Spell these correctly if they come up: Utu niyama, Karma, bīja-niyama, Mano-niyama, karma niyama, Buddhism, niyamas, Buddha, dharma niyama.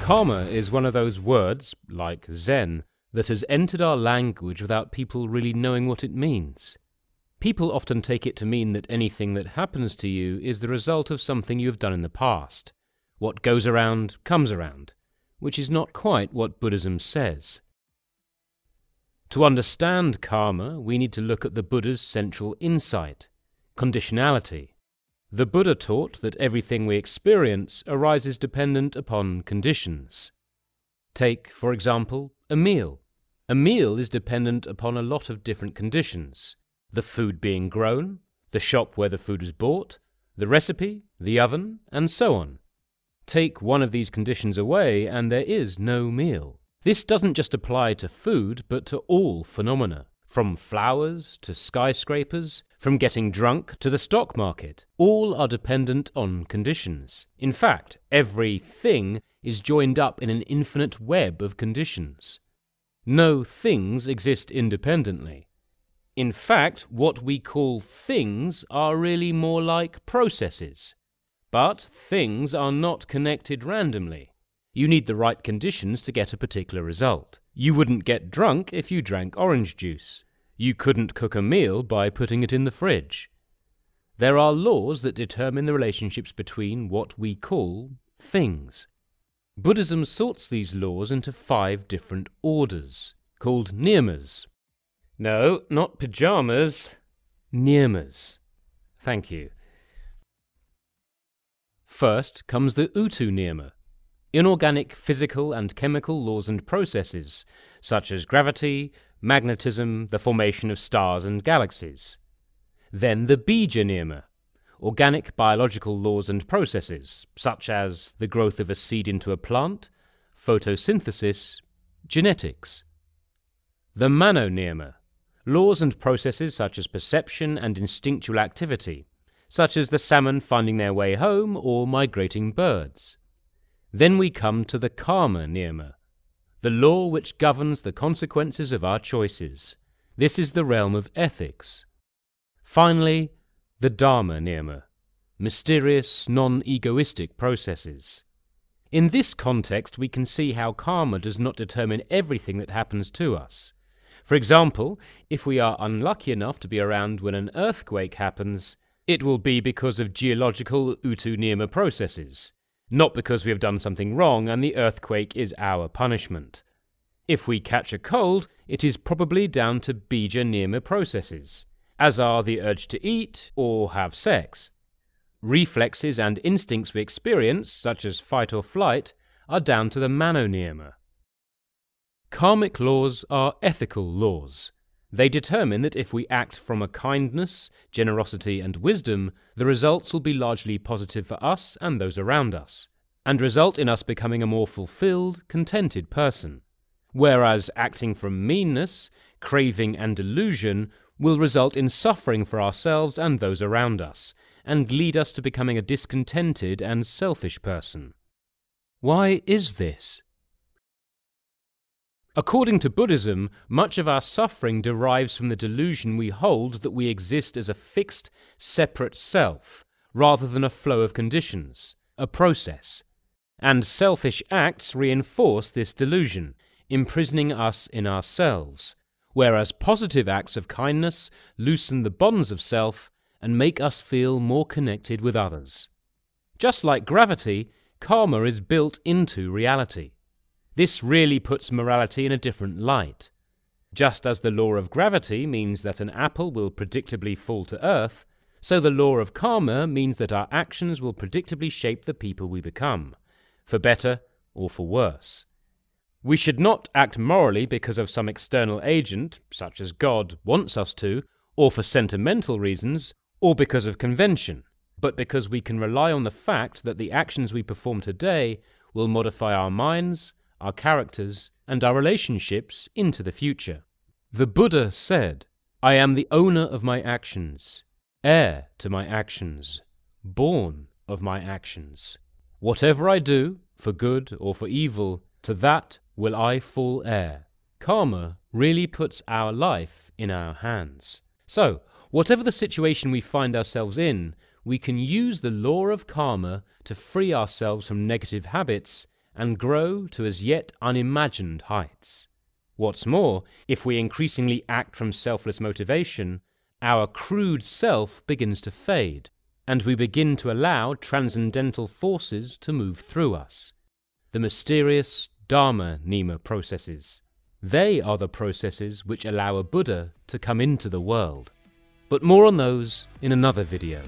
Karma is one of those words, like Zen, that has entered our language without people really knowing what it means. People often take it to mean that anything that happens to you is the result of something you have done in the past. What goes around comes around, which is not quite what Buddhism says. To understand karma, we need to look at the Buddha's central insight, conditionality. The Buddha taught that everything we experience arises dependent upon conditions. Take, for example, a meal. A meal is dependent upon a lot of different conditions: the food being grown, the shop where the food was bought, the recipe, the oven, and so on. Take one of these conditions away and there is no meal. This doesn't just apply to food, but to all phenomena, from flowers to skyscrapers, from getting drunk to the stock market. All are dependent on conditions. In fact, everything is joined up in an infinite web of conditions. No things exist independently. In fact, what we call things are really more like processes. But things are not connected randomly. You need the right conditions to get a particular result. You wouldn't get drunk if you drank orange juice. You couldn't cook a meal by putting it in the fridge. There are laws that determine the relationships between what we call things. Buddhism sorts these laws into 5 different orders, called niyamas. No, not pajamas. Niyamas. Thank you. First comes the Utu niyama. Inorganic physical and chemical laws and processes, such as gravity, magnetism, the formation of stars and galaxies. Then the bīja-niyama, organic biological laws and processes, such as the growth of a seed into a plant, photosynthesis, genetics. The Mano-niyama, laws and processes such as perception and instinctual activity, such as the salmon finding their way home or migrating birds. Then we come to the karma niyama, the law which governs the consequences of our choices. This is the realm of ethics. Finally, the dharma niyama, mysterious, non-egoistic processes. In this context, we can see how karma does not determine everything that happens to us. For example, if we are unlucky enough to be around when an earthquake happens, it will be because of geological Utu niyama processes, not because we have done something wrong and the earthquake is our punishment. If we catch a cold, it is probably down to bīja-niyama processes, as are the urge to eat or have sex. Reflexes and instincts we experience, such as fight or flight, are down to the Mano-niyama. Karmic laws are ethical laws. They determine that if we act from a kindness, generosity and wisdom, the results will be largely positive for us and those around us, and result in us becoming a more fulfilled, contented person. Whereas acting from meanness, craving and delusion will result in suffering for ourselves and those around us, and lead us to becoming a discontented and selfish person. Why is this? According to Buddhism, much of our suffering derives from the delusion we hold that we exist as a fixed, separate self, rather than a flow of conditions, a process. And selfish acts reinforce this delusion, imprisoning us in ourselves, whereas positive acts of kindness loosen the bonds of self and make us feel more connected with others. Just like gravity, karma is built into reality. This really puts morality in a different light. Just as the law of gravity means that an apple will predictably fall to earth, so the law of karma means that our actions will predictably shape the people we become, for better or for worse. We should not act morally because of some external agent, such as God, wants us to, or for sentimental reasons, or because of convention, but because we can rely on the fact that the actions we perform today will modify our minds, our characters, and our relationships into the future. The Buddha said, "I am the owner of my actions, heir to my actions, born of my actions. Whatever I do, for good or for evil, to that will I fall heir." Karma really puts our life in our hands. So, Whatever the situation we find ourselves in, we can use the law of karma to free ourselves from negative habits and grow to as yet unimagined heights. What's more, if we increasingly act from selfless motivation, our crude self begins to fade, and we begin to allow transcendental forces to move through us. The mysterious dharma niyama processes. They are the processes which allow a Buddha to come into the world. But more on those in another video.